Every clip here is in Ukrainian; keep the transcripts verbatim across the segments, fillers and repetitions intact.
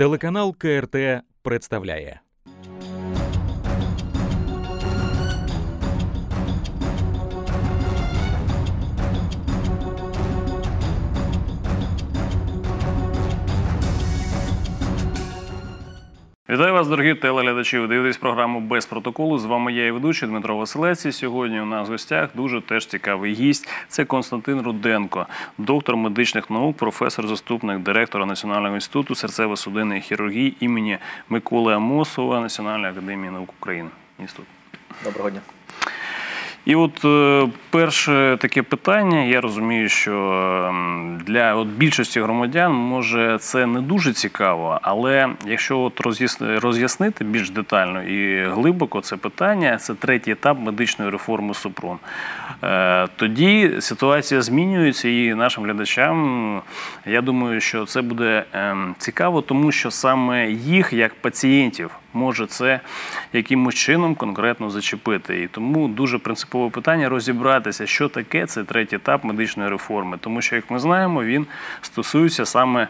Телеканал КРТ представляє. Вітаю вас, дорогі телеглядачі. Ви дивитесь програму «Без протоколу». З вами я і ведучий Дмитро Василець. І сьогодні у нас в гостях дуже теж цікавий гість. Це Костянтин Руденко, доктор медичних наук, професор, заступник директора Національного інституту серцево-судинної хірургії імені Миколи Амосова Національної академії наук України. Інститут. Доброго дня. І от перше таке питання, я розумію, що для от більшості громадян, може, це не дуже цікаво, але якщо от роз'яснити більш детально і глибоко це питання, це третій етап медичної реформи Супрун, тоді ситуація змінюється і нашим глядачам, я думаю, що це буде цікаво, тому що саме їх, як пацієнтів, може це якимось чином конкретно зачепити. І тому дуже принципове питання розібратися, що таке цей третій етап медичної реформи. Тому що, як ми знаємо, він стосується саме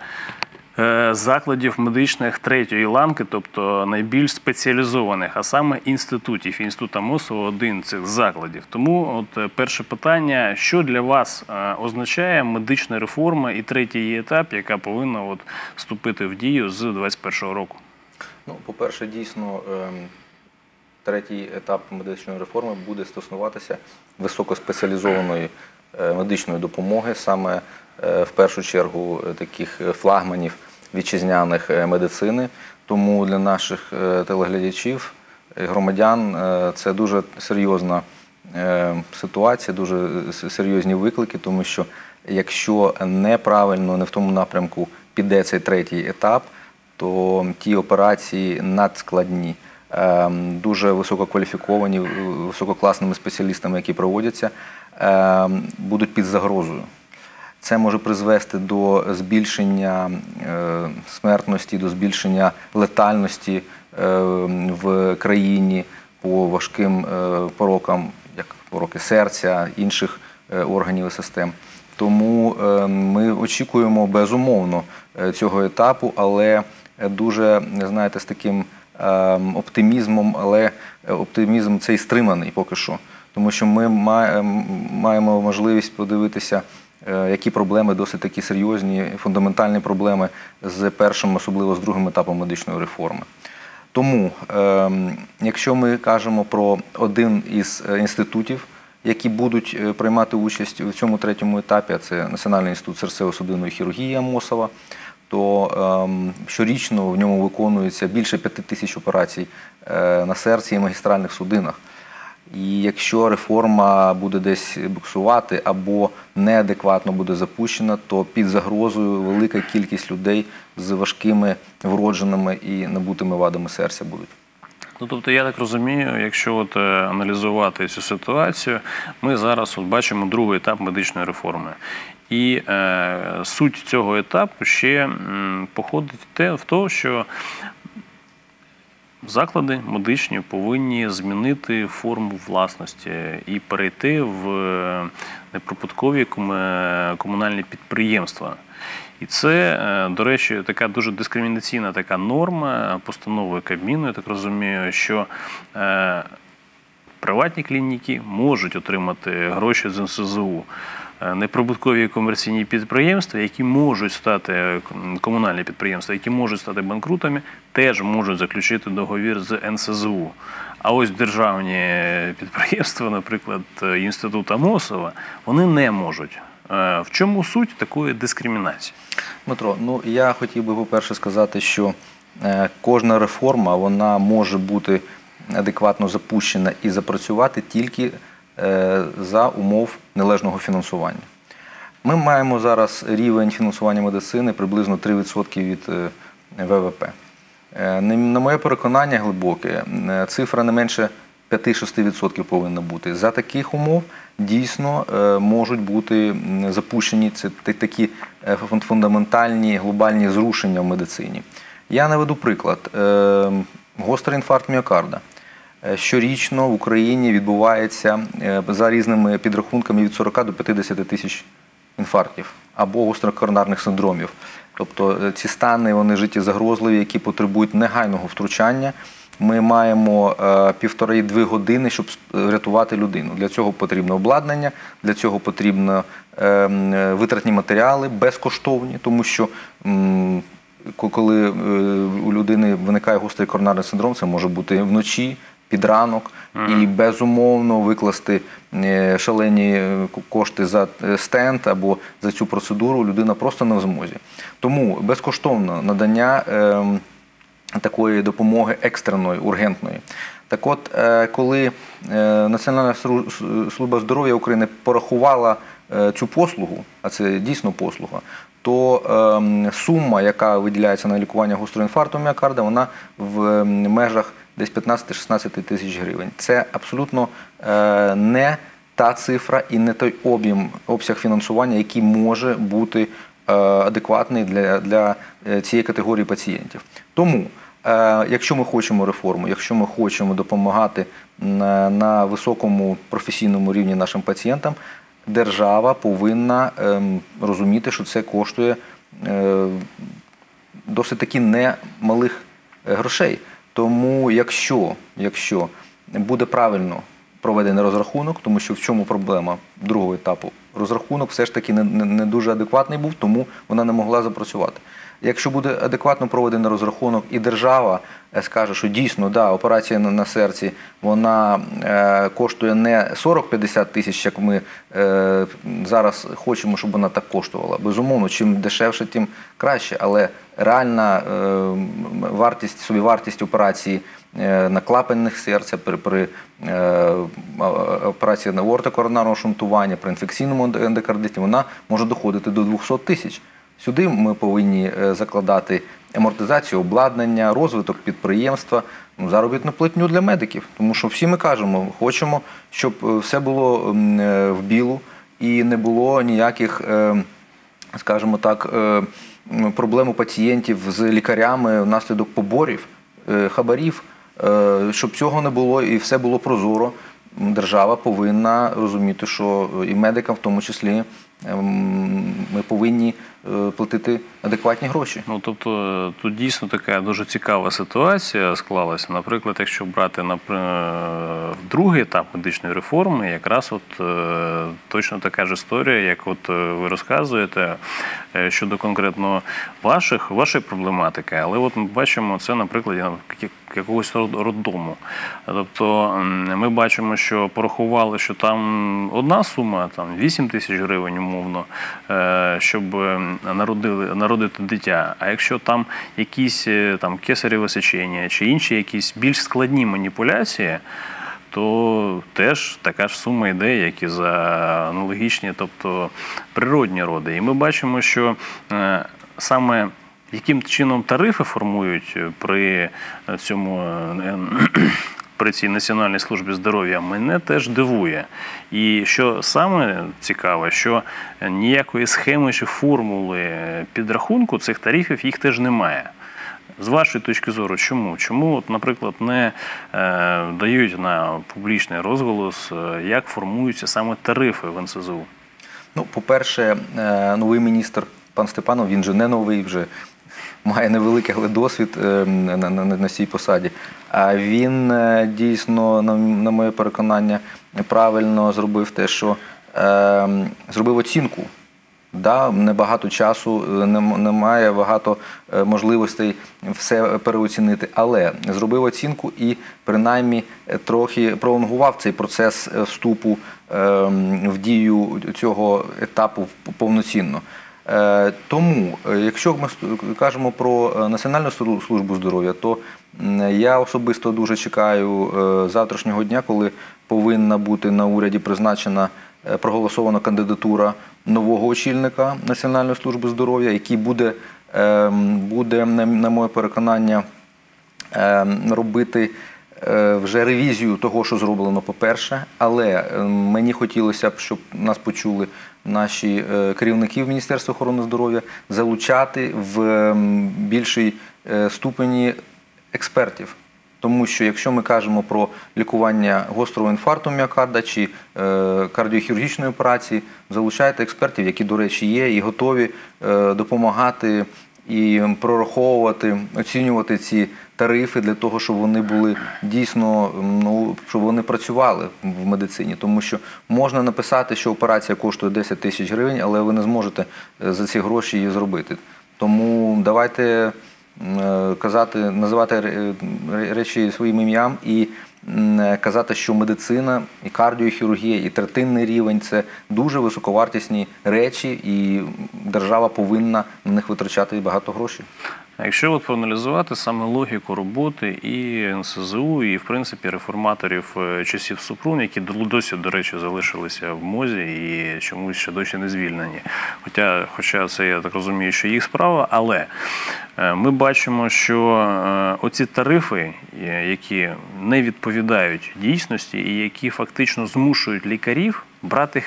закладів медичних третьої ланки, тобто найбільш спеціалізованих, а саме інститутів. Інститут Амосова – один з цих закладів. Тому от перше питання, що для вас означає медична реформа і третій етап, яка повинна от вступити в дію з дві тисячі двадцять першого року? Ну, по-перше, дійсно, третій етап медичної реформи буде стосуватися високоспеціалізованої медичної допомоги, саме в першу чергу таких флагманів вітчизняних медицини. Тому для наших телеглядачів, громадян, це дуже серйозна ситуація, дуже серйозні виклики, тому що якщо неправильно, не в тому напрямку піде цей третій етап, то ті операції надскладні, дуже висококваліфіковані, висококласними спеціалістами, які проводяться, будуть під загрозою. Це може призвести до збільшення смертності, до збільшення летальності в країні по важким порокам, як пороки серця, інших органів і систем. Тому ми очікуємо безумовно цього етапу, але дуже, знаєте, з таким оптимізмом, але оптимізм цей стриманий поки що. Тому що ми маємо можливість подивитися, які проблеми досить такі серйозні, фундаментальні проблеми з першим, особливо з другим етапом медичної реформи. Тому, якщо ми кажемо про один із інститутів, які будуть приймати участь в цьому третьому етапі, а це Національний інститут серцево-судинної хірургії Амосова, то щорічно в ньому виконується більше п'яти тисяч операцій на серці і магістральних судинах. І якщо реформа буде десь буксувати або неадекватно буде запущена, то під загрозою велика кількість людей з важкими вродженими і набутими вадами серця будуть. Ну, тобто, я так розумію, якщо от аналізувати цю ситуацію, ми зараз от бачимо другий етап медичної реформи. І е, суть цього етапу ще м, походить те, в те, що заклади медичні повинні змінити форму власності і перейти в неприбуткові комунальні підприємства. І це, до речі, така дуже дискримінаційна така норма постанови Кабміну, я так розумію, що приватні клініки можуть отримати гроші з НСЗУ. Неприбуткові комерційні підприємства, які можуть стати, комунальні підприємства, які можуть стати банкрутами, теж можуть заключити договір з НСЗУ. А ось державні підприємства, наприклад, Інститут Амосова, вони не можуть. В чому суть такої дискримінації? Дмитро, ну я хотів би, по-перше, сказати, що кожна реформа, вона може бути адекватно запущена і запрацювати тільки за умов належного фінансування. Ми маємо зараз рівень фінансування медицини приблизно три відсотки від ВВП. На моє переконання глибоке, цифра не менше п'яти-шести відсотків повинна бути. За таких умов дійсно можуть бути запущені такі фундаментальні глобальні зрушення в медицині. Я наведу приклад. Гострий інфаркт міокарда. Щорічно в Україні відбувається за різними підрахунками від сорока до п'ятдесяти тисяч інфарктів або острокоронарних синдромів. Тобто ці стани, вони життєзагрозливі, які потребують негайного втручання. Ми маємо півтори-дві години, щоб врятувати людину. Для цього потрібно обладнання, для цього потрібно витратні матеріали, безкоштовні, тому що коли у людини виникає гострий коронарний синдром, це може бути вночі, під ранок, і безумовно викласти шалені кошти за стенд або за цю процедуру людина просто не в змозі. Тому безкоштовно надання такої допомоги екстреної, ургентної. Так от, коли Національна служба здоров'я України порахувала цю послугу, а це дійсно послуга, то сума, яка виділяється на лікування гострого інфаркту міокарда, вона в межах десь п'ятнадцяти-шістнадцяти тисяч гривень. Це абсолютно не та цифра і не той об'єм, обсяг фінансування, який може бути адекватний для цієї категорії пацієнтів. Тому, якщо ми хочемо реформу, якщо ми хочемо допомагати на високому професійному рівні нашим пацієнтам, держава повинна розуміти, що це коштує досить таки немалих грошей. Тому, якщо, якщо буде правильно проведений розрахунок, тому що в чому проблема другого етапу? Розрахунок все ж таки не, не дуже адекватний був, тому вона не могла запрацювати. Якщо буде адекватно проведений розрахунок і держава скаже, що дійсно, да, операція на серці, вона е, коштує не сорок-п'ятдесят тисяч, як ми е, зараз хочемо, щоб вона так коштувала. Безумовно, чим дешевше, тим краще, але реальна е, вартість, собівартість операції е, на клапанях серця, при, при е, операції на аортокоронарного шунтування, при інфекційному ендокардиті, вона може доходити до двохсот тисяч. Сюди ми повинні закладати амортизацію обладнання, розвиток підприємства, заробітну платню для медиків. Тому що всі ми кажемо, хочемо, щоб все було в білу і не було ніяких, скажімо так, проблем у пацієнтів з лікарями внаслідок поборів, хабарів, щоб цього не було і все було прозоро. Держава повинна розуміти, що і медикам в тому числі ми повинні платити адекватні гроші. Ну, тобто, тут дійсно така дуже цікава ситуація склалася. Наприклад, якщо брати другий етап медичної реформи, якраз от точно така ж історія, як от ви розказуєте, щодо конкретно ваших, вашої проблематики. Але от ми бачимо це, наприклад, якогось роддому. Тобто, ми бачимо, що порахували, що там одна сума, там вісім тисяч гривень умовно, щоб народили, народити дитя. А якщо там якісь там, кесареве сечення чи інші якісь більш складні маніпуляції, то теж така ж сума йде, як і за аналогічні, тобто природні роди. І ми бачимо, що саме яким чином тарифи формують при цьому при цій Національній службі здоров'я, мене теж дивує. І що саме цікаве, що ніякої схеми чи формули підрахунку цих тарифів їх теж немає. З вашої точки зору, чому? Чому, от, наприклад, не е, дають на публічний розголос, як формуються саме тарифи в НСЗУ? Ну, по-перше, новий міністр пан Степанов, він же не новий, вже має невеликий, але досвід на цій посаді. А він дійсно, на моє переконання, правильно зробив те, що зробив оцінку. Да, небагато часу, немає багато можливостей все переоцінити, але зробив оцінку і принаймні трохи пролонгував цей процес вступу в дію цього етапу повноцінно. Тому, якщо ми кажемо про Національну службу здоров'я, то я особисто дуже чекаю завтрашнього дня, коли повинна бути на уряді призначена, проголосована кандидатура нового очільника Національної служби здоров'я, який буде, буде, на моє переконання, робити вже ревізію того, що зроблено, по-перше. Але мені хотілося б, щоб нас почули наші керівники в Міністерстві охорони здоров'я, залучати в більшій ступені експертів. Тому що якщо ми кажемо про лікування гострого інфаркту міокарда чи кардіохірургічної операції, залучайте експертів, які, до речі, є і готові допомагати і прораховувати, оцінювати ці тарифи для того, щоб вони були дійсно, ну, щоб вони працювали в медицині. Тому що можна написати, що операція коштує десять тисяч гривень, але ви не зможете за ці гроші її зробити. Тому давайте казати, називати речі своїм ім'ям і казати, що медицина, і кардіохірургія, і третинний рівень – це дуже високовартісні речі, і держава повинна на них витрачати багато грошей. Якщо от проаналізувати саме логіку роботи і НСЗУ, і, в принципі, реформаторів часів Супрун, які досі, до речі, залишилися в МОЗі і чомусь ще досі не звільнені. Хоча, хоча це, я так розумію, що їх справа, але ми бачимо, що оці тарифи, які не відповідають дійсності і які фактично змушують лікарів брати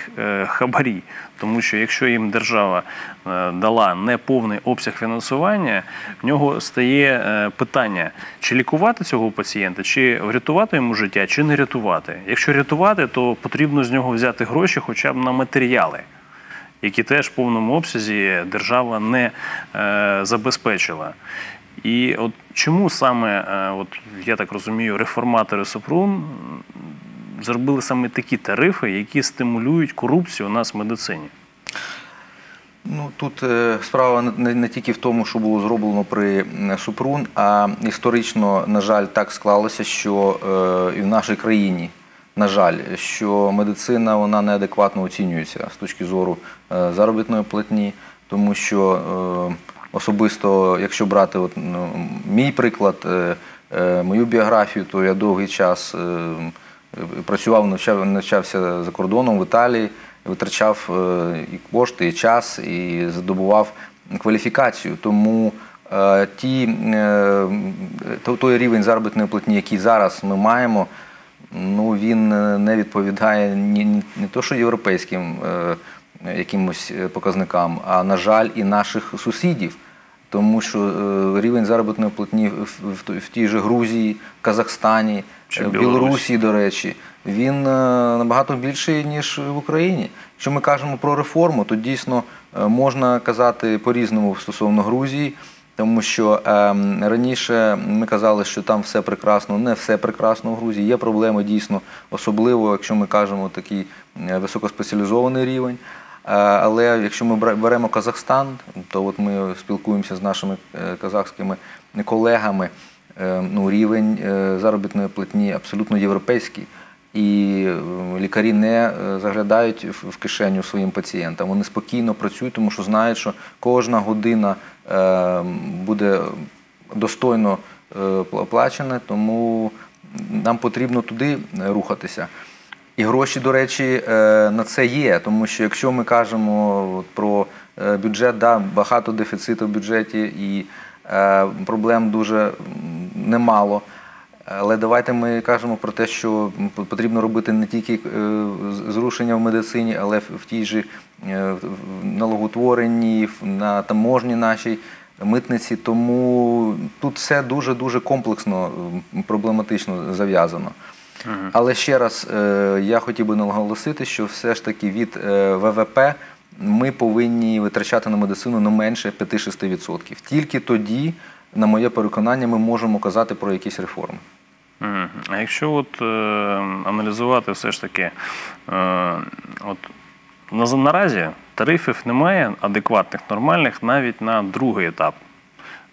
хабарі, тому що якщо їм держава дала неповний обсяг фінансування, в нього стає питання, чи лікувати цього пацієнта, чи врятувати йому життя, чи не рятувати. Якщо рятувати, то потрібно з нього взяти гроші хоча б на матеріали, які теж в повному обсязі держава не забезпечила. І от чому саме, от, я так розумію, реформатори Супрун зробили саме такі тарифи, які стимулюють корупцію у нас в медицині? Ну, тут е, справа не, не тільки в тому, що було зроблено при Супрун, а історично, на жаль, так склалося, що е, і в нашій країні, на жаль, що медицина, вона неадекватно оцінюється з точки зору е, заробітної платні, тому що е, особисто, якщо брати от, ну, мій приклад, е, е, мою біографію, то я довгий час е, працював, навчав, навчався за кордоном в Італії, витрачав і кошти, і час, і здобував кваліфікацію. Тому ті, той рівень заробітної платні, який зараз ми маємо, ну, він не відповідає ні, не то що європейським якимось показникам, а, на жаль, і наших сусідів. Тому що рівень заробітної платні в тій же Грузії, Казахстані, в Білорусі, до речі, він набагато більший, ніж в Україні. Якщо ми кажемо про реформу, то дійсно можна казати по-різному стосовно Грузії, тому що раніше ми казали, що там все прекрасно, не все прекрасно в Грузії, є проблеми дійсно, особливо, якщо ми кажемо такий високоспеціалізований рівень. Але якщо ми беремо Казахстан, то от ми спілкуємося з нашими казахськими колегами, ну, рівень заробітної платні абсолютно європейський, і лікарі не заглядають в кишеню своїм пацієнтам, вони спокійно працюють, тому що знають, що кожна година буде достойно оплачена, тому нам потрібно туди рухатися. І гроші, до речі, на це є, тому що якщо ми кажемо про бюджет, да, багато дефіциту в бюджеті і проблем дуже немало, але давайте ми кажемо про те, що потрібно робити не тільки зрушення в медицині, але в тій же налоготворенні, на таможні нашій, митниці, тому тут все дуже-дуже комплексно, проблематично зав'язано. Але ще раз я хотів би наголосити, що все ж таки від ВВП ми повинні витрачати на медицину не менше п'яти-шести відсотків. Тільки тоді, на моє переконання, ми можемо казати про якісь реформи. А якщо от, е, аналізувати все ж таки, е, от, наразі тарифів немає адекватних, нормальних навіть на другий етап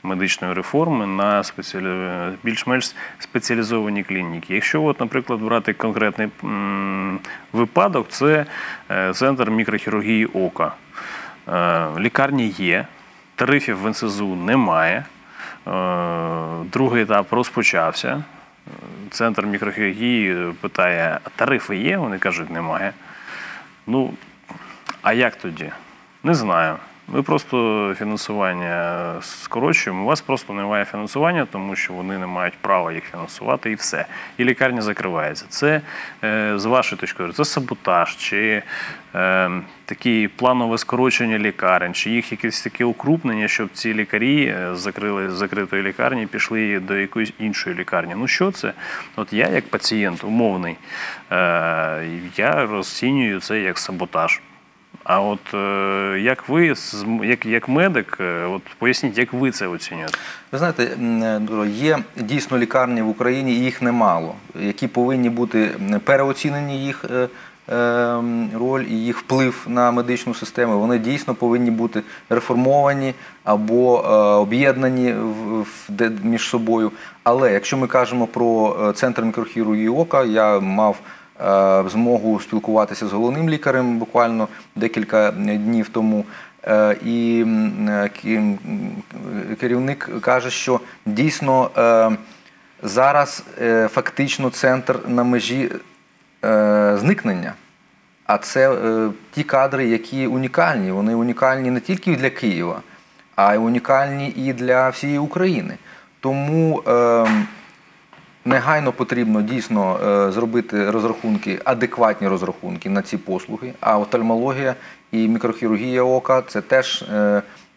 медичної реформи, на спеціалі... більш-менш спеціалізовані клініки. Якщо, от, наприклад, брати конкретний м, випадок, це е, Центр мікрохірургії ока. Е, лікарні є, тарифів в НСЗУ немає, е, другий етап розпочався, Центр мікрохірургії питає, а тарифи є? Вони кажуть, немає. Ну, а як тоді? Не знаю. Ми просто фінансування скорочуємо, у вас просто немає фінансування, тому що вони не мають права їх фінансувати і все. І лікарня закривається. Це, з вашої точки зору, це саботаж, чи е, такі планове скорочення лікарень, чи їх якесь таке укрупнення, щоб ці лікарі закрили з закритої лікарні і пішли до якоїсь іншої лікарні. Ну що це? От я як пацієнт умовний, е, я розцінюю це як саботаж. А от як ви, як, як медик, от поясніть, як ви це оцінюєте? Ви знаєте, є дійсно лікарні в Україні, і їх немало, які повинні бути переоцінені їх роль і їх вплив на медичну систему. Вони дійсно повинні бути реформовані або об'єднані між собою. Але якщо ми кажемо про Центр мікрохірургії ока, я мав змогу спілкуватися з головним лікарем буквально декілька днів тому. І керівник каже, що дійсно зараз фактично центр на межі зникнення. А це ті кадри, які унікальні. Вони унікальні не тільки для Києва, а й унікальні і для всієї України. Тому негайно потрібно дійсно зробити розрахунки, адекватні розрахунки на ці послуги, а офтальмологія і мікрохірургія ока – це теж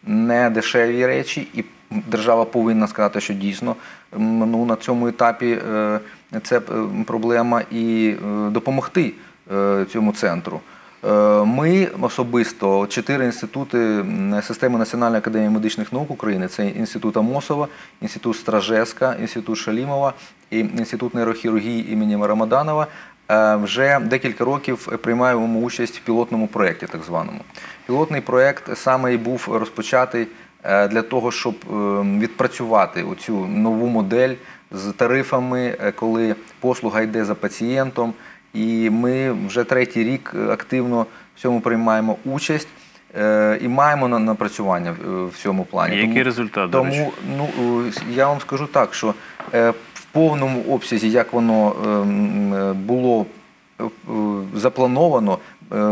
не дешеві речі, і держава повинна сказати, що дійсно ну, на цьому етапі це проблема, і допомогти цьому центру. Ми особисто, чотири інститути системи Національної академії медичних наук України – це Інститут Амосова, Інститут Стражевська, Інститут Шалімова і Інститут нейрохірургії імені Рамаданова – вже декілька років приймаємо участь в пілотному проєкті, так званому. Пілотний проєкт саме і був розпочатий для того, щоб відпрацювати оцю нову модель з тарифами, коли послуга йде за пацієнтом. І ми вже третій рік активно в цьому приймаємо участь і маємо напрацювання в цьому плані. Який результат, до речі? Тому я вам скажу так, що в повному обсязі, як воно було заплановано,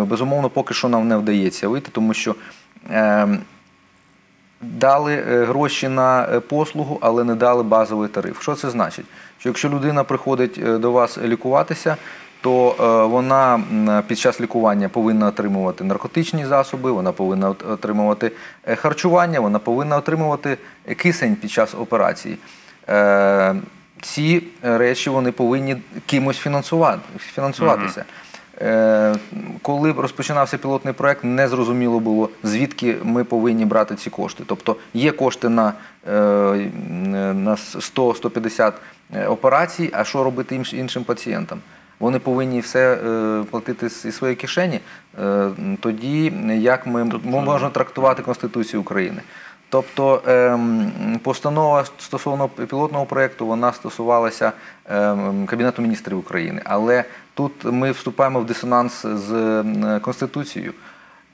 безумовно, поки що нам не вдається вийти, тому що дали гроші на послугу, але не дали базовий тариф. Що це значить? Що якщо людина приходить до вас лікуватися, то вона під час лікування повинна отримувати наркотичні засоби, вона повинна отримувати харчування, вона повинна отримувати кисень під час операції. Ці речі вони повинні кимось фінансуватися. Коли розпочинався пілотний проєкт, не зрозуміло було, звідки ми повинні брати ці кошти. Тобто є кошти на сто - сто п'ятдесят операцій, а що робити іншим пацієнтам? Вони повинні все платити зі своєї кишені, тоді як ми можемо трактувати Конституцію України. Тобто постанова стосовно пілотного проєкту, вона стосувалася Кабінету міністрів України. Але тут ми вступаємо в дисонанс з Конституцією.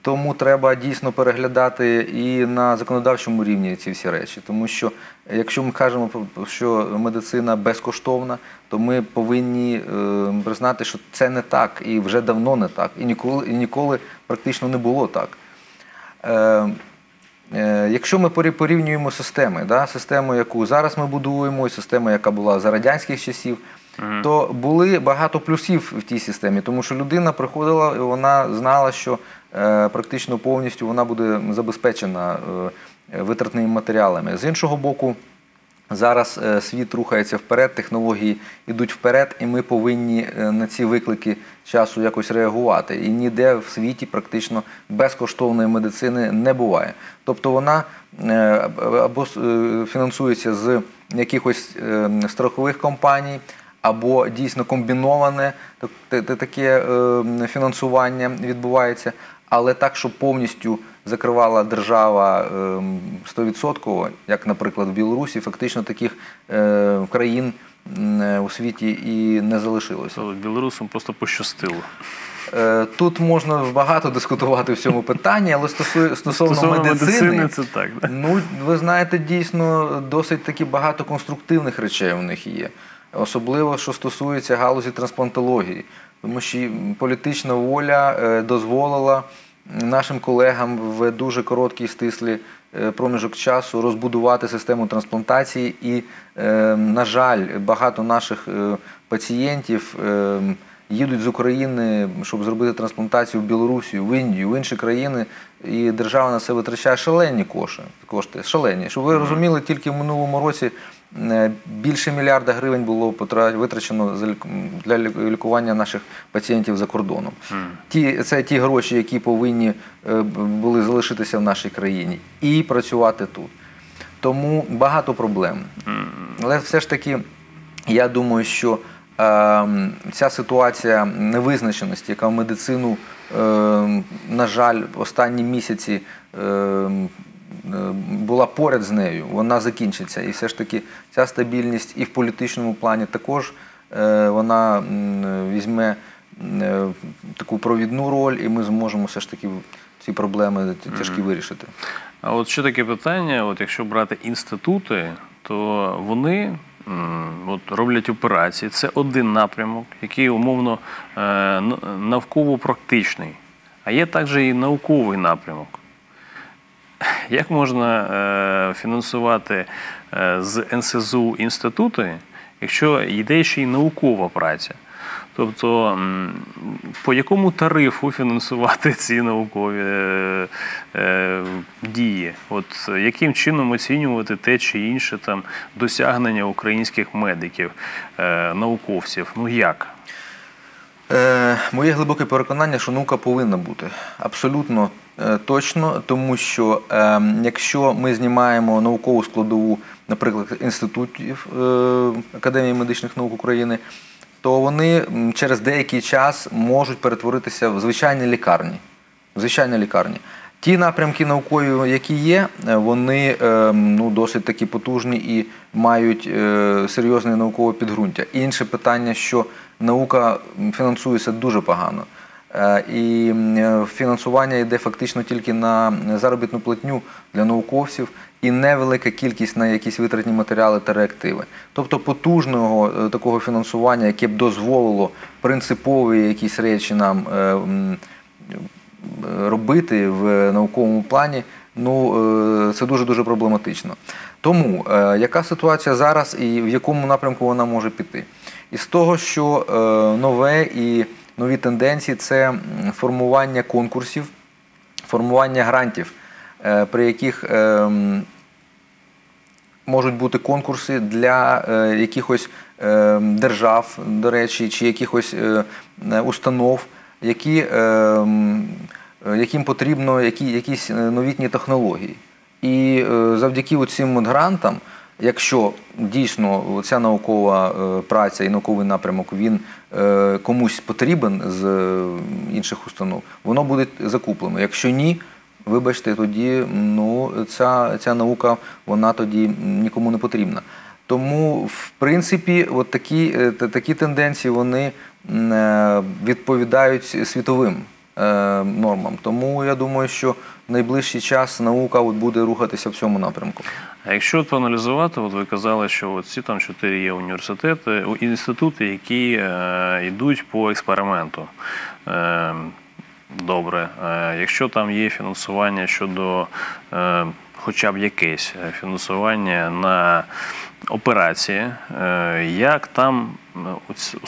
Тому треба дійсно переглядати і на законодавчому рівні ці всі речі. Тому що, якщо ми кажемо, що медицина безкоштовна, то ми повинні признати, що це не так, і вже давно не так, і ніколи, і ніколи практично не було так. Якщо ми порівнюємо системи, да, систему, яку зараз ми будуємо, і систему, яка була за радянських часів, mm-hmm. то були багато плюсів в тій системі, тому що людина приходила, і вона знала, що е, практично повністю вона буде забезпечена е, витратними матеріалами. З іншого боку, зараз е, світ рухається вперед, технології йдуть вперед, і ми повинні е, на ці виклики часу якось реагувати. І ніде в світі практично безкоштовної медицини не буває. Тобто вона е, або е, фінансується з якихось е, страхових компаній, або дійсно комбіноване таке фінансування відбувається, але так, щоб повністю закривала держава сто відсотків, як, наприклад, в Білорусі, фактично таких країн у світі і не залишилося. Білорусам просто пощастило. Тут можна багато дискутувати в цьому питанні, але стосовно, стосовно медицини, медицини це так, да? Ну, ви знаєте, дійсно досить таки багато конструктивних речей у них є. Особливо, що стосується галузі трансплантології, тому що політична воля дозволила нашим колегам в дуже короткій стислі проміжок часу розбудувати систему трансплантації. І, на жаль, багато наших пацієнтів їдуть з України, щоб зробити трансплантацію в Білорусі, в Індію, в інші країни, і держава на це витрачає шалені кошти, шалені. Щоб ви розуміли, тільки в минулому році більше мільярда гривень було витрачено для лікування наших пацієнтів за кордоном. Це ті гроші, які повинні були залишитися в нашій країні і працювати тут. Тому багато проблем. Але все ж таки, я думаю, що ця ситуація невизначеності, яка в медицину, на жаль, останні місяці була поряд з нею, вона закінчиться. І все ж таки ця стабільність і в політичному плані також, вона візьме таку провідну роль, і ми зможемо все ж таки ці проблеми тяжкі вирішити. А от ще таке питання, якщо брати інститути, то вони роблять операції. Це один напрямок, який умовно науково-практичний. А є також і науковий напрямок. Як можна фінансувати з НСЗУ інститути, якщо йде ще й наукова праця? Тобто, по якому тарифу фінансувати ці наукові дії? Яким чином оцінювати те чи інше досягнення українських медиків, науковців? Ну як? Моє глибоке переконання, що наука повинна бути. Абсолютно точно, тому що якщо ми знімаємо наукову складову, наприклад, інститутів Академії медичних наук України, то вони через деякий час можуть перетворитися в звичайні лікарні. Звичайні лікарні. Ті напрямки наукові, які є, вони досить такі потужні і мають серйозне наукове підґрунтя. Інше питання, що наука фінансується дуже погано. І фінансування йде фактично тільки на заробітну платню для науковців і невелика кількість на якісь витратні матеріали та реактиви. Тобто потужного такого фінансування, яке б дозволило принципові якісь речі нам робити в науковому плані, це дуже-дуже проблематично. Тому яка ситуація зараз і в якому напрямку вона може піти? Із того, що нове і нові тенденції – це формування конкурсів, формування грантів, при яких можуть бути конкурси для якихось держав, до речі, чи якихось установ, яким потрібно якісь новітні технології. І завдяки цим грантам, якщо дійсно ця наукова праця і науковий напрямок, він комусь потрібен з інших установ, воно буде закуплено. Якщо ні, вибачте, тоді ця наука, вона тоді нікому не потрібна. Тому, в принципі, такі тенденції, вони відповідають світовим нормам. Тому, я думаю, що в найближчий час наука буде рухатися в цьому напрямку. А якщо проаналізувати, ви казали, що ці чотири є університети, інститути, які йдуть по експерименту. Добре, якщо там є фінансування щодо, хоча б якесь фінансування на операції, як там,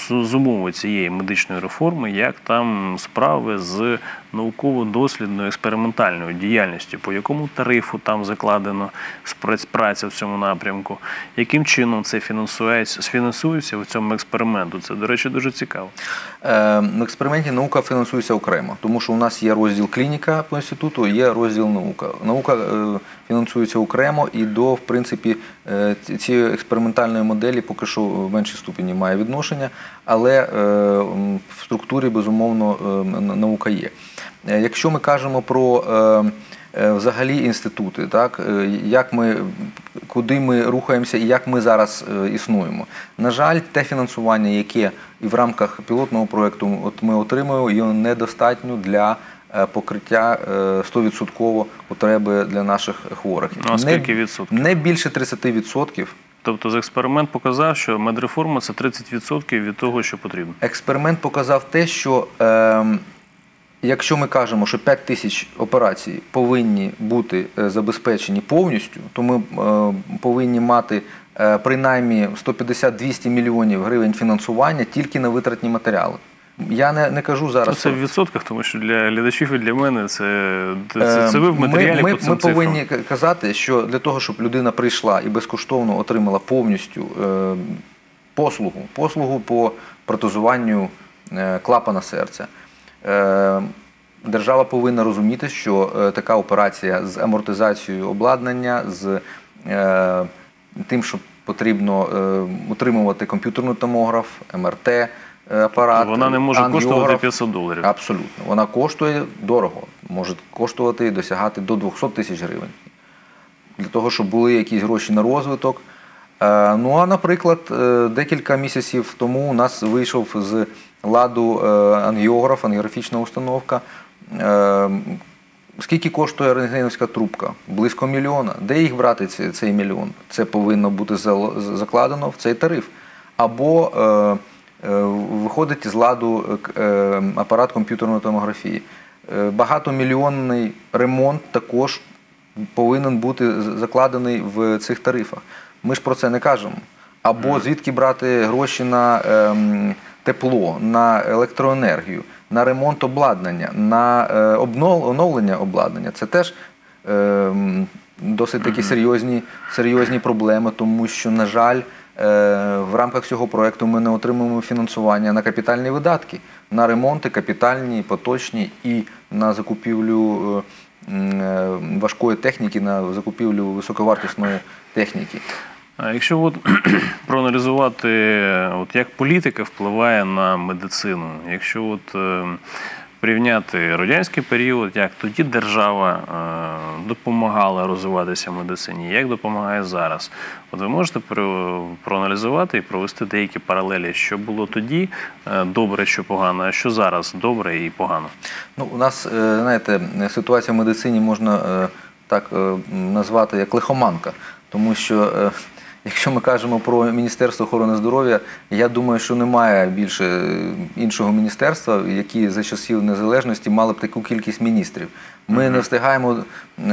з умови цієї медичної реформи, як там справи з науково-дослідною експериментальною діяльністю, по якому тарифу там закладено праця в цьому напрямку, яким чином це фінансується в цьому експерименту? Це, до речі, дуже цікаво. В експерименті наука фінансується окремо, тому що у нас є розділ клініка по інституту, є розділ наука. Наука фінансується окремо і до, в принципі, цієї експериментальної моделі поки що в меншій ступені має відношення, але в структурі, безумовно, наука є. Якщо ми кажемо про взагалі інститути, куди ми рухаємося і як ми зараз існуємо. На жаль, те фінансування, яке і в рамках пілотного проєкту ми отримуємо, його недостатньо для покриття сто відсотків потреби для наших хворих. А скільки відсотків? Не більше тридцяти відсотків. Тобто експеримент показав, що медреформа – це тридцять відсотків від того, що потрібно. Експеримент показав те, що якщо ми кажемо, що п'ять тисяч операцій повинні бути забезпечені повністю, то ми повинні мати принаймні сто п'ятдесят - двісті мільйонів гривень фінансування тільки на витратні матеріали. Я не, не кажу зараз... Це в відсотках, тому що для глядачів і для мене це, це, це ви в матеріалі ми, по цим ми цифрам. Ми повинні казати, що для того, щоб людина прийшла і безкоштовно отримала повністю е, послугу, послугу по протезуванню е, клапана серця, е, держава повинна розуміти, що е, така операція з амортизацією обладнання, з е, тим, що потрібно е, отримувати комп'ютерний томограф, ем ер те, апарат, вона не може коштувати п'ятсот доларів. Абсолютно. Вона коштує дорого. Може коштувати і досягати до двохсот тисяч гривень. Для того, щоб були якісь гроші на розвиток. Ну а, наприклад, декілька місяців тому у нас вийшов з ладу ангіограф, ангіографічна установка. Скільки коштує рентгенівська трубка? Близько мільйона. Де їх брати цей мільйон? Це повинно бути закладено в цей тариф. Або... виходить з ладу апарат комп'ютерної томографії. Багатомільйонний ремонт також повинен бути закладений в цих тарифах. Ми ж про це не кажемо. Або звідки брати гроші на тепло, на електроенергію, на ремонт обладнання, на оновлення обладнання. Це теж досить такі серйозні, серйозні проблеми, тому що, на жаль, в рамках цього проєкту ми не отримуємо фінансування на капітальні видатки, на ремонти капітальні, поточні і на закупівлю важкої техніки, на закупівлю високовартісної техніки. Якщо от проаналізувати, от як політика впливає на медицину, якщо от порівняти радянський період, як тоді держава е, допомагала розвиватися медицині, як допомагає зараз. От ви можете про, проаналізувати і провести деякі паралелі, що було тоді е, добре, що погано, а що зараз добре і погано? Ну, у нас, е, знаєте, ситуація в медицині можна е, так е, назвати як лихоманка, тому що... Е, Якщо ми кажемо про Міністерство охорони здоров'я, я думаю, що немає більше іншого міністерства, які за часів незалежності мали б таку кількість міністрів. Ми mm-hmm. не встигаємо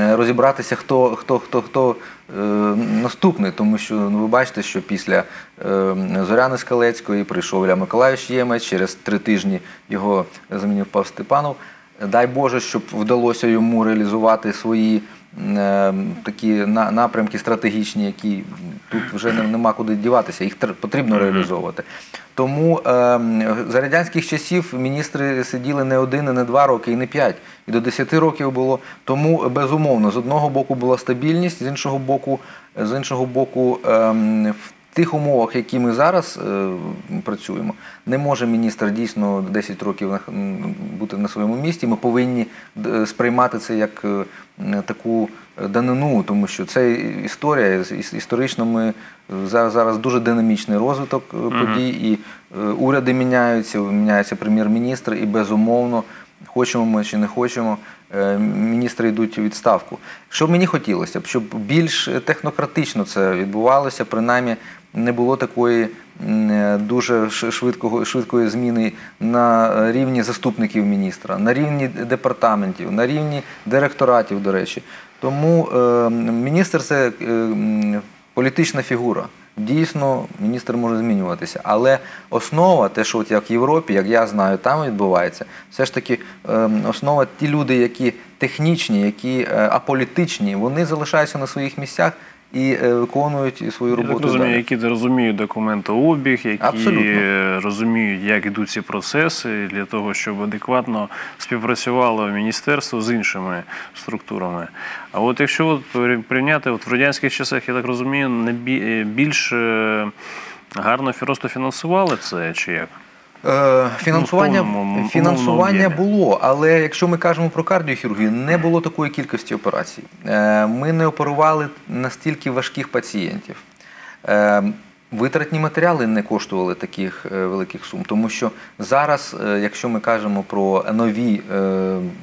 розібратися, хто, хто, хто, хто е, наступний, тому що ну, ви бачите, що після е, Зоряни Скалецької прийшов Віля Миколаївич Ємець, через три тижні його замінив Павло Степанов. Дай Боже, щоб вдалося йому реалізувати свої такі напрямки стратегічні, які тут вже нема куди діватися, їх потрібно реалізовувати. Тому за радянських часів міністри сиділи не один, не два роки, і не п'ять, і до десяти років було. Тому, безумовно, з одного боку була стабільність, з іншого боку, з іншого боку в тих умовах, які ми зараз працюємо, не може міністр дійсно десять років бути на своєму місці. Ми повинні сприймати це як таку данину, тому що це історія, історично ми зараз, зараз дуже динамічний розвиток mm-hmm. подій, і уряди міняються, міняється прем'єр-міністр, і безумовно, хочемо ми чи не хочемо, міністри йдуть у відставку. Що б мені хотілося б, щоб більш технократично це відбувалося, принаймні не було такої дуже швидкого, швидкої зміни на рівні заступників міністра, на рівні департаментів, на рівні директоратів, до речі. Тому е, міністр – це е, політична фігура. Дійсно, міністр може змінюватися. Але основа, те, що от як в Європі, як я знаю, там відбувається, все ж таки е, основа ті люди, які технічні, які е, аполітичні, вони залишаються на своїх місцях і виконують свою роботу. Я так розумію, які розуміють документообіг, які Абсолютно. розуміють, як йдуть ці процеси, для того, щоб адекватно співпрацювало міністерство з іншими структурами. А от якщо от порівняти, от в радянських часах, я так розумію, не більш гарно просто фінансували це, чи як? Фінансування, ну, фінансування було, але якщо ми кажемо про кардіохірургію, не було такої кількості операцій. Ми не оперували настільки важких пацієнтів. Витратні матеріали не коштували таких великих сум, тому що зараз, якщо ми кажемо про нові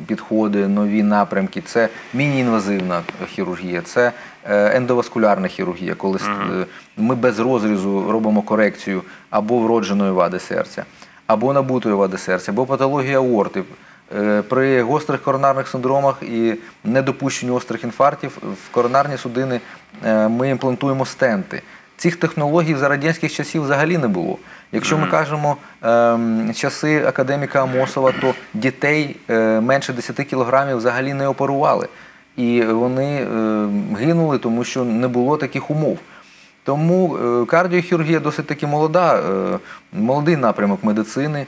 підходи, нові напрямки, це міні-інвазивна хірургія, це ендоваскулярна хірургія, коли ми без розрізу робимо корекцію або вродженої вади серця, або набутої вади серця, або патологія аорти, при гострих коронарних синдромах і недопущенню острих інфарктів в коронарні судини ми імплантуємо стенти. Цих технологій за радянських часів взагалі не було. Якщо ми кажемо часи академіка Амосова, то дітей менше десяти кілограмів взагалі не оперували. І вони гинули, тому що не було таких умов. Тому кардіохірургія досить таки молода, молодий напрямок медицини.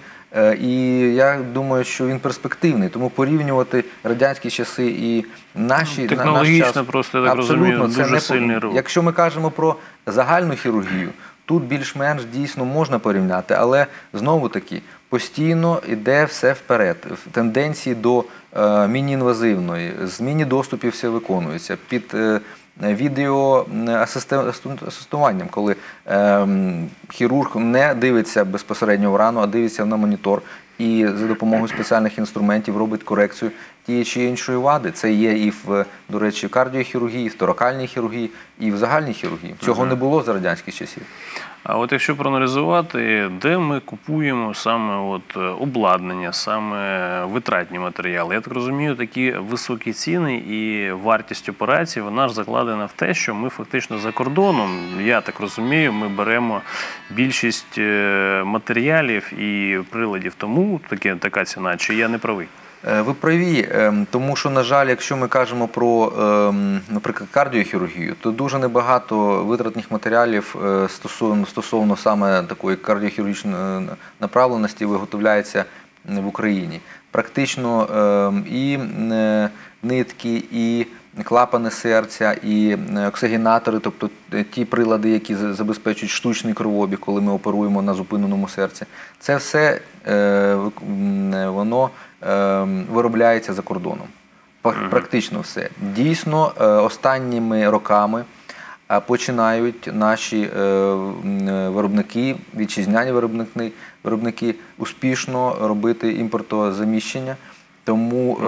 І я думаю, що він перспективний. Тому порівнювати радянські часи і наші... Технологічно просто, я так розумію, дуже сильний рух. Якщо ми кажемо про загальну хірургію, тут більш-менш дійсно можна порівняти. Але, знову-таки, постійно йде все вперед. Тенденції до міні-інвазивної, з міні-доступів все виконується. Під відеоасистуванням, коли хірург не дивиться безпосередньо в рану, а дивиться на монітор і за допомогою спеціальних інструментів робить корекцію тієї чи іншої вади. Це є і, до речі, в кардіохірургії, в торакальній хірургії, і в загальній хірургії. Цього не було за радянських часів. А от якщо проаналізувати, де ми купуємо саме обладнання, саме витратні матеріали? Я так розумію, такі високі ціни і вартість операцій, вона ж закладена в те, що ми фактично за кордоном, я так розумію, ми беремо більшість матеріалів і приладів. Тому така ціна, чи я не правий? Ви праві, тому що, на жаль, якщо ми кажемо про, наприклад, кардіохірургію, то дуже небагато витратних матеріалів стосовно саме такої кардіохірургічної направленості виготовляється в Україні. Практично і нитки, і клапани серця, і оксигенатори, тобто ті прилади, які забезпечують штучний кровообіг, коли ми оперуємо на зупиненому серці. Це все воно виробляється за кордоном. Практично все. Дійсно, останніми роками починають наші виробники, вітчизняні виробники, успішно робити імпортозаміщення. Тому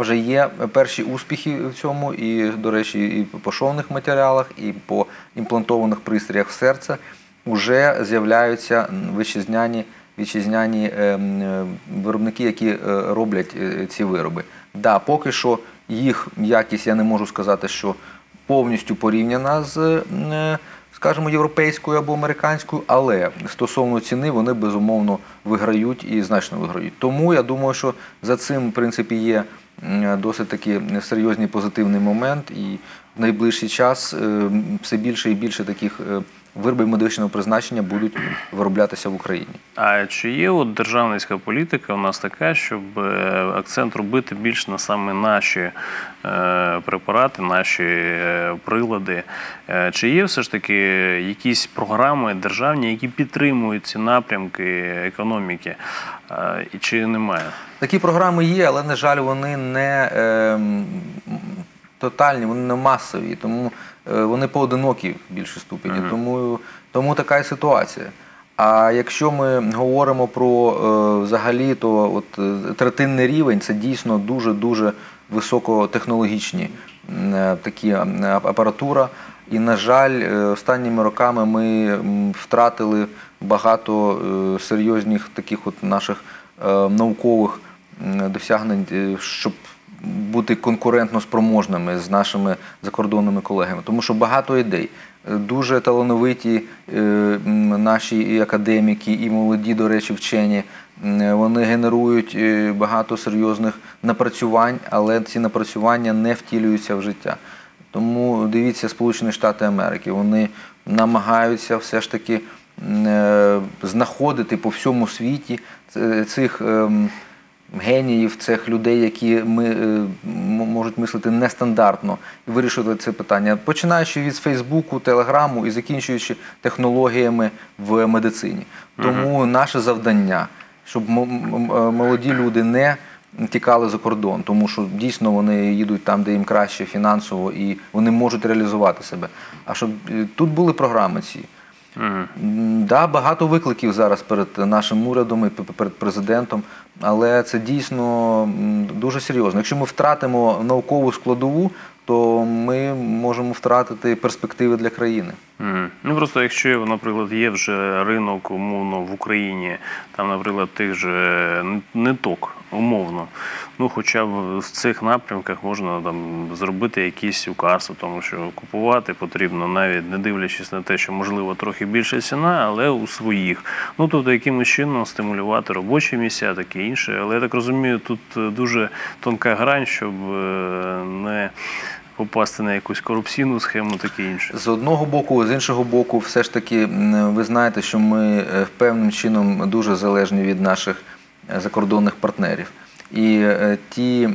вже є перші успіхи в цьому, і, до речі, і по шовних матеріалах, і по імплантованих пристроях в серце вже з'являються вітчизняні виробники, які роблять ці вироби. Так, поки що їх якість, я не можу сказати, що повністю порівняна з, скажімо, європейською або американською, але стосовно ціни вони, безумовно, виграють і значно виграють. Тому, я думаю, що за цим, в принципі, є досить таки серйозний позитивний момент, і в найближчий час все більше і більше таких виробів медичного призначення будуть вироблятися в Україні. А чи є от державницька політика у нас така, щоб акцент робити більш на саме наші препарати, наші прилади? Чи є все ж таки якісь програми державні, які підтримують ці напрямки економіки? І чи немає? Такі програми є, але, на жаль, вони не тотальні, вони не масові, тому вони поодинокі в більшій ступені, тому така і ситуація. А якщо ми говоримо про взагалі, то третинний рівень – це дійсно дуже-дуже високотехнологічні такі апаратура. І, на жаль, останніми роками ми втратили багато серйозних таких от наших наукових досягнень, щоб бути конкурентно спроможними з нашими закордонними колегами. Тому що багато ідей. Дуже талановиті наші і академіки, і молоді, до речі, вчені. Вони генерують багато серйозних напрацювань, але ці напрацювання не втілюються в життя. Тому, дивіться, Сполучені Штати Америки, вони намагаються все ж таки знаходити по всьому світі цих геніїв, цих людей, які можуть мислити нестандартно і вирішувати це питання, починаючи від Фейсбуку, Телеграму і закінчуючи технологіями в медицині. Тому наше завдання, щоб молоді люди не тікали за кордон, тому що дійсно вони їдуть там, де їм краще фінансово, і вони можуть реалізувати себе. А щоб тут були програми ці. Так, багато викликів зараз перед нашим урядом і перед президентом, але це дійсно дуже серйозно. Якщо ми втратимо наукову складову, то ми можемо втратити перспективи для країни. Ну просто якщо, наприклад, є вже ринок, умовно, в Україні, там, наприклад, тих же ниток, умовно. Ну, хоча б в цих напрямках можна там зробити якийсь указ, тому що купувати потрібно, навіть не дивлячись на те, що, можливо, трохи більша ціна, але у своїх. Ну, тобто, якимось чином стимулювати робочі місця, таке інше. Але, я так розумію, тут дуже тонка грань, щоб не попасти на якусь корупційну схему, таке інше. З одного боку, з іншого боку, все ж таки, ви знаєте, що ми певним чином дуже залежні від наших закордонних партнерів. І ті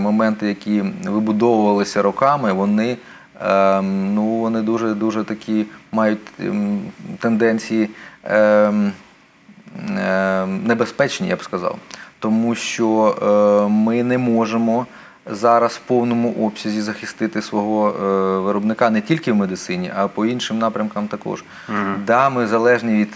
моменти, які вибудовувалися роками, вони, ну, вони дуже-дуже такі мають тенденції небезпечні, я б сказав. Тому що ми не можемо зараз в повному обсязі захистити свого виробника не тільки в медицині, а по іншим напрямкам також. Да, ми залежні від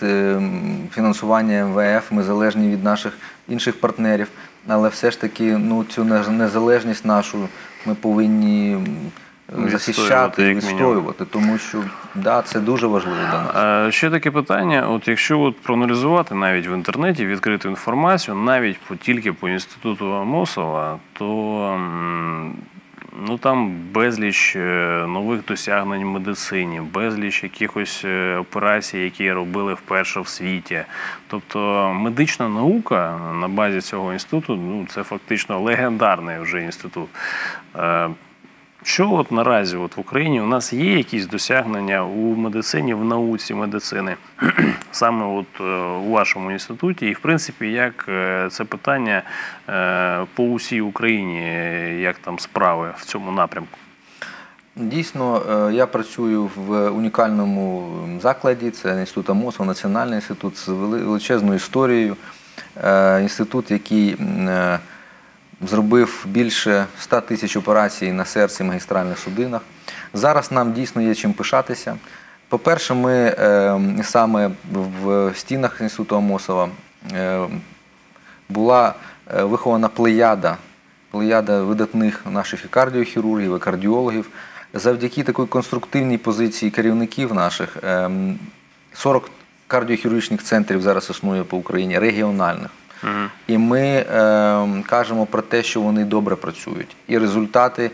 фінансування МВФ, ми залежні від наших інших партнерів, але все ж таки цю незалежність нашу ми повинні захищати і відстоювати, тому що це дуже важливо для нас. Ще таке питання, якщо проаналізувати навіть в інтернеті відкриту інформацію, навіть тільки по Інституту Амосова, то там безліч нових досягнень в медицині, безліч якихось операцій, які робили вперше в світі. Тобто медична наука на базі цього інституту – це фактично легендарний вже інститут. Що наразі в Україні у нас є якісь досягнення у медицині, в науці медицини, саме у вашому інституті? І, в принципі, як це питання по усій Україні, як там справи в цьому напрямку? Дійсно, я працюю в унікальному закладі, це Інститут Амосова, національний інститут з величезною історією, інститут, який зробив більше ста тисяч операцій на серці, магістральних судинах. Зараз нам дійсно є чим пишатися. По-перше, ми саме в стінах Інституту Амосова була вихована плеяда, плеяда видатних наших і кардіохірургів, і кардіологів. Завдяки такій конструктивній позиції керівників наших, сорок кардіохірургічних центрів зараз існує по Україні, регіональних. І ми кажемо про те, що вони добре працюють. І результати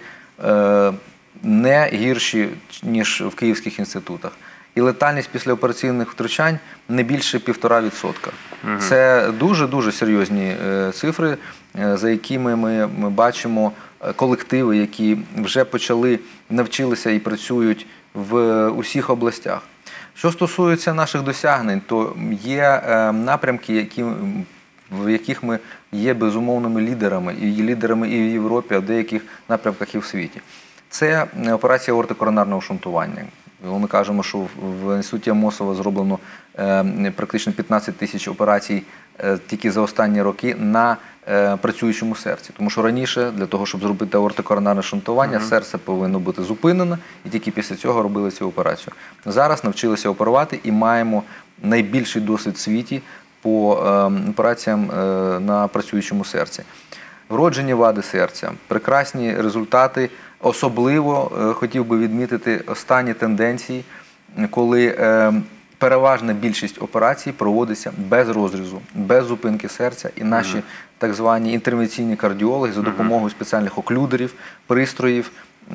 не гірші, ніж в київських інститутах. І летальність післяопераційних втручань не більше півтора відсотка. Це дуже-дуже серйозні цифри, за якими ми бачимо колективи, які вже почали, навчилися і працюють в усіх областях. Що стосується наших досягнень, то є напрямки, які в яких ми є безумовними лідерами, і лідерами і в Європі, а в деяких напрямках і в світі. Це операція аортокоронарного шунтування. Ми кажемо, що в Інституті Амосова зроблено практично п'ятнадцять тисяч операцій тільки за останні роки на працюючому серці. Тому що раніше, для того, щоб зробити аортокоронарне шунтування, серце повинно бути зупинено, і тільки після цього робили цю операцію. Зараз навчилися оперувати і маємо найбільший досвід в світі по операціям на працюючому серці. Вроджені вади серця, прекрасні результати. Особливо хотів би відмітити останні тенденції, коли переважна більшість операцій проводиться без розрізу, без зупинки серця. І наші так звані інтервенційні кардіологи за допомогою спеціальних оклюдерів, пристроїв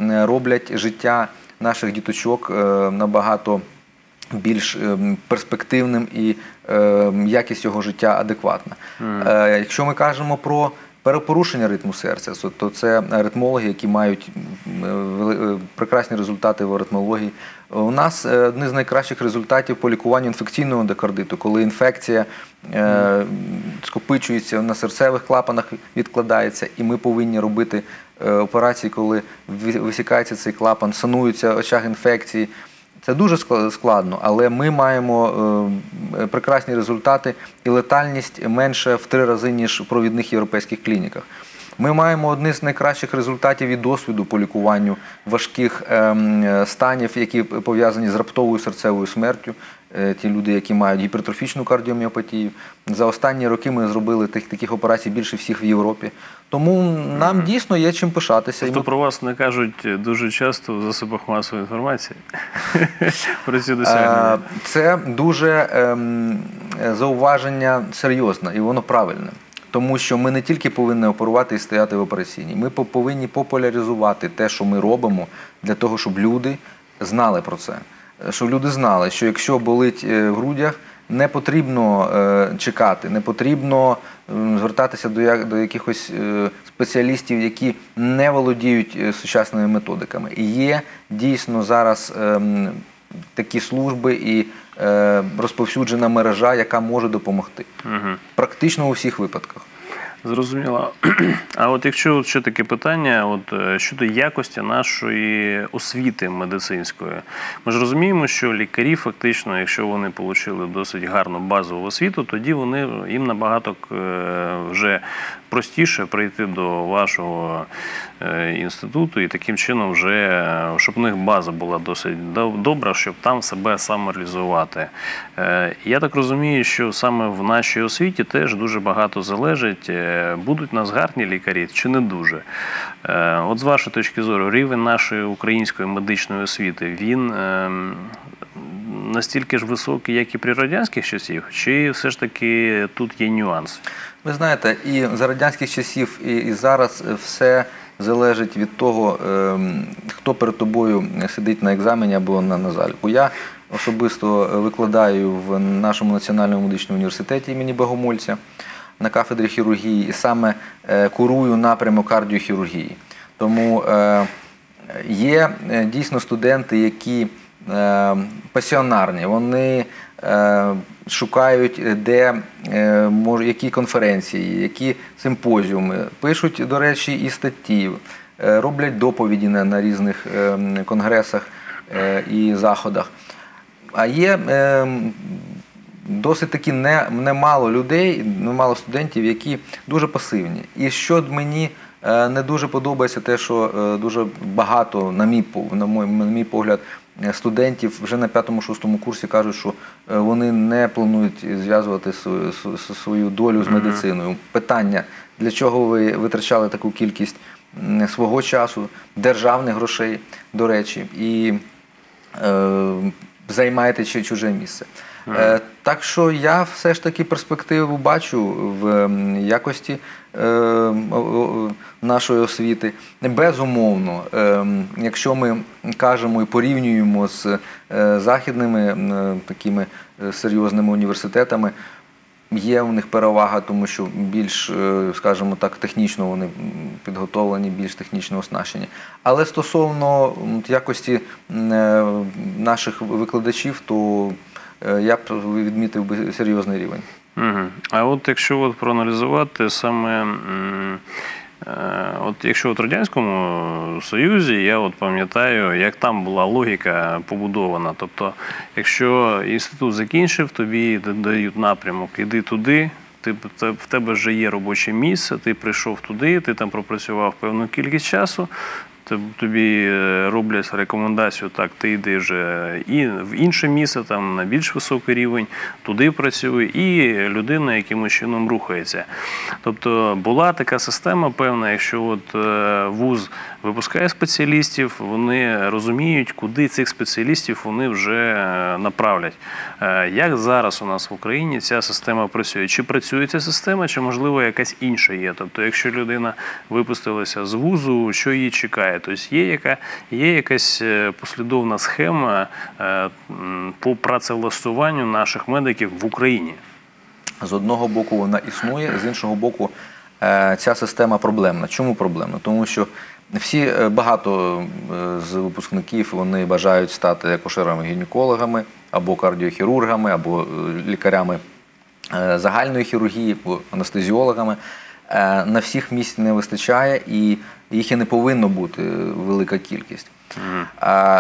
роблять життя наших діточок набагато більш перспективним і якість його життя адекватна. Якщо ми кажемо про перепорушення ритму серця, то це ритмологи, які мають прекрасні результати в ритмології. У нас одні з найкращих результатів по лікуванню інфекційного ендокардиту, коли інфекція скопичується на серцевих клапанах, відкладається, і ми повинні робити операції, коли висікається цей клапан, санується очаг інфекції. Це дуже складно, але ми маємо прекрасні результати і летальність менше в три рази, ніж в провідних європейських клініках. Ми маємо одні з найкращих результатів і досвіду по лікуванню важких станів, які пов'язані з раптовою серцевою смертю, ті люди, які мають гіпертрофічну кардіоміопатію. За останні роки ми зробили таких операцій більше всіх в Європі. Тому нам дійсно є чим пишатися. Тобто про вас не кажуть дуже часто в засобах масової інформації про ці досягнення? Це дуже зауваження серйозне і воно правильне. тому що ми не тільки повинні оперувати і стояти в операційній, ми повинні популяризувати те, що ми робимо, для того, щоб люди знали про це. Щоб люди знали, що якщо болить в грудях, не потрібно чекати, не потрібно звертатися до якихось спеціалістів, які не володіють сучасними методиками. І є дійсно зараз такі служби і розповсюджена мережа, яка може допомогти. Практично у всіх випадках. Зрозуміло. А от якщо ще таке питання щодо якості нашої освіти медицинської. Ми ж розуміємо, що лікарі фактично, якщо вони отримали досить гарну базову освіту, тоді їм набагато вже простіше прийти до вашого інституту і таким чином вже, щоб у них база була досить добра, щоб там себе самореалізувати. Я так розумію, що саме в нашій освіті теж дуже багато залежить, будуть у нас гарні лікарі чи не дуже. От з вашої точки зору, рівень нашої української медичної освіти, він настільки ж високий, як і при радянських часів, чи все ж таки тут є нюанс? Ви знаєте, і за радянських часів, і зараз все залежить від того, хто перед тобою сидить на екзамені або на заліку. Я особисто викладаю в нашому Національному медичному університеті імені Богомольця на кафедрі хірургії і саме курую напрямок кардіохірургії. Тому є дійсно студенти, які пасіонарні, вони шукають, де, які конференції, які симпозіуми, пишуть, до речі, і статті, роблять доповіді на різних конгресах і заходах. А є досить таки немало людей, немало студентів, які дуже пасивні. І що мені не дуже подобається, те, що дуже багато, на мій погляд, студентів вже на п'ятому-шостому курсі кажуть, що вони не планують зв'язувати свою долю з медициною. Питання, для чого ви витрачали таку кількість свого часу, державних грошей, до речі, і займаєте чуже місце. Так що я все ж таки перспективу бачу в якості нашої освіти. Безумовно, якщо ми кажемо і порівнюємо з західними такими серйозними університетами, є у них перевага, тому що більш, скажімо так, технічно вони підготовлені, більш технічно оснащені. Але стосовно якості наших викладачів, то я б відмітив би серйозний рівень. А от якщо проаналізувати саме, от якщо в Радянському Союзі, я пам'ятаю, як там була логіка побудована. Тобто, якщо інститут закінчив, тобі дають напрямок, іди туди, в тебе вже є робоче місце, ти прийшов туди, ти там пропрацював певну кількість часу, тобі роблять рекомендацію, так, ти йди вже в інше місце, там, на більш високий рівень, туди працює, і людина якимось чином рухається. Тобто була така система певна, якщо вуз випускає спеціалістів, вони розуміють, куди цих спеціалістів вони вже направлять. Як зараз у нас в Україні ця система працює? Чи працює ця система, чи, можливо, якась інша є? Тобто, якщо людина випустилася з вузу, що її чекає? Тобто є якась послідовна схема по працевлаштуванню наших медиків в Україні? З одного боку вона існує, з іншого боку ця система проблемна. Чому проблемна? Тому що всі, багато з випускників, вони бажають стати акушерами-гінекологами, або кардіохірургами, або лікарями загальної хірургії, або анестезіологами. На всіх місць не вистачає і їх і не повинно бути велика кількість.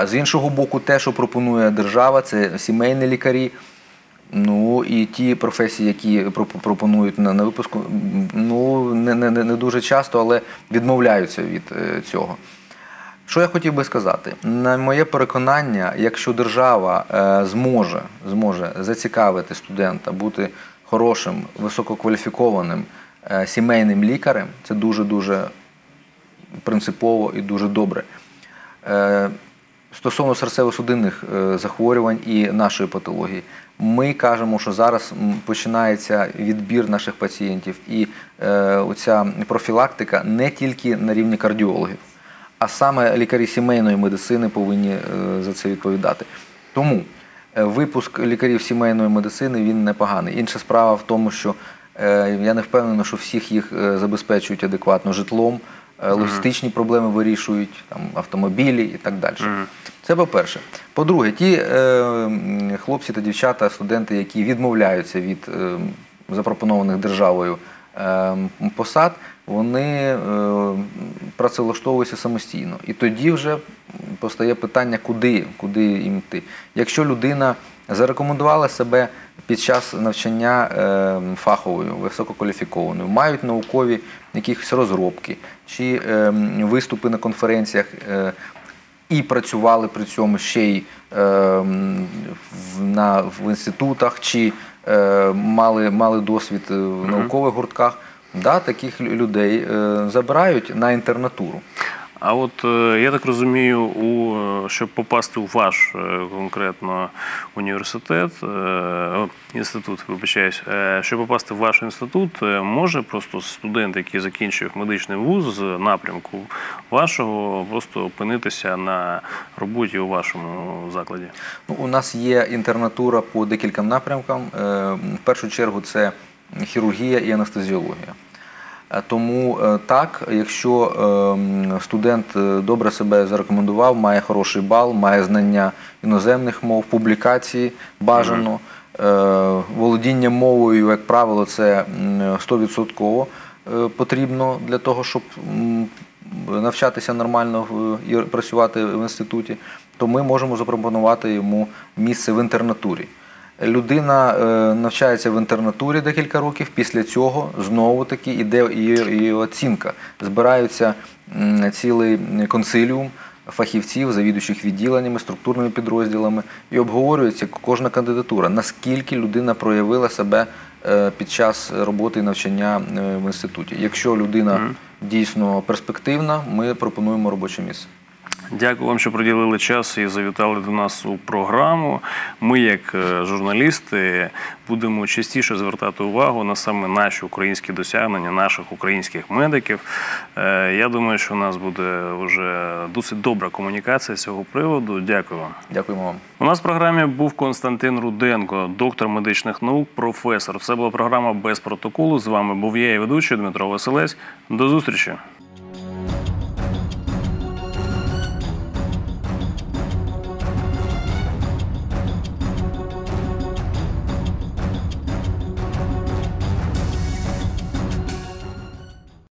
З іншого боку, те, що пропонує держава, це сімейні лікарі, ну і ті професії, які пропонують на випуску, ну не дуже часто, але відмовляються від цього. Що я хотів би сказати? На моє переконання, якщо держава зможе зацікавити студента, бути хорошим, висококваліфікованим сімейним лікарем, це дуже-дуже принципово і дуже добре. Стосовно серцево-судинних захворювань і нашої патології, ми кажемо, що зараз починається відбір наших пацієнтів, і оця профілактика не тільки на рівні кардіологів, а саме лікарі сімейної медицини повинні за це відповідати. Тому випуск лікарів сімейної медицини, він непоганий. Інша справа в тому, що я не впевнений, що всіх їх забезпечують адекватно житлом, логістичні проблеми вирішують, там, автомобілі і так далі. Це по-перше. По-друге, ті е, хлопці та дівчата, студенти, які відмовляються від е, запропонованих державою е, посад, вони е, працевлаштовуються самостійно. І тоді вже постає питання, куди, куди їм йти. Якщо людина зарекомендувала себе під час навчання е, фаховою, висококваліфікованою, мають наукові якісь розробки чи е, виступи на конференціях, е, і працювали при цьому ще й е, в, на, в інститутах, чи е, мали, мали досвід в mm-hmm. наукових гуртках, да, таких людей е, забирають на інтернатуру. А от я так розумію, у, щоб попасти у ваш конкретно університет, інститут, вибачаюсь, щоб попасти в ваш інститут, може просто студент, який закінчив медичний вуз з напрямку вашого, просто опинитися на роботі у вашому закладі? У нас є інтернатура по декільком напрямкам. В першу чергу це хірургія і анестезіологія. Тому так, якщо студент добре себе зарекомендував, має хороший бал, має знання іноземних мов, публікації бажано, mm-hmm. володіння мовою, як правило, це сто відсотків потрібно для того, щоб навчатися нормально і працювати в інституті, то ми можемо запропонувати йому місце в інтернатурі. Людина навчається в інтернатурі декілька років, після цього знову-таки йде її оцінка. Збираються цілий консиліум фахівців, завідуючих відділеннями, структурними підрозділами і обговорюється кожна кандидатура, наскільки людина проявила себе під час роботи і навчання в інституті. Якщо людина дійсно перспективна, ми пропонуємо робоче місце. Дякую вам, що приділили час і завітали до нас у програму. Ми, як журналісти, будемо частіше звертати увагу на саме наші українські досягнення, наших українських медиків. Я думаю, що у нас буде вже досить добра комунікація з цього приводу. Дякую вам. Дякуємо вам. У нас в програмі був Костянтин Руденко, доктор медичних наук, професор. Це була програма «Без протоколу». З вами був я і ведучий Дмитро Василець. До зустрічі.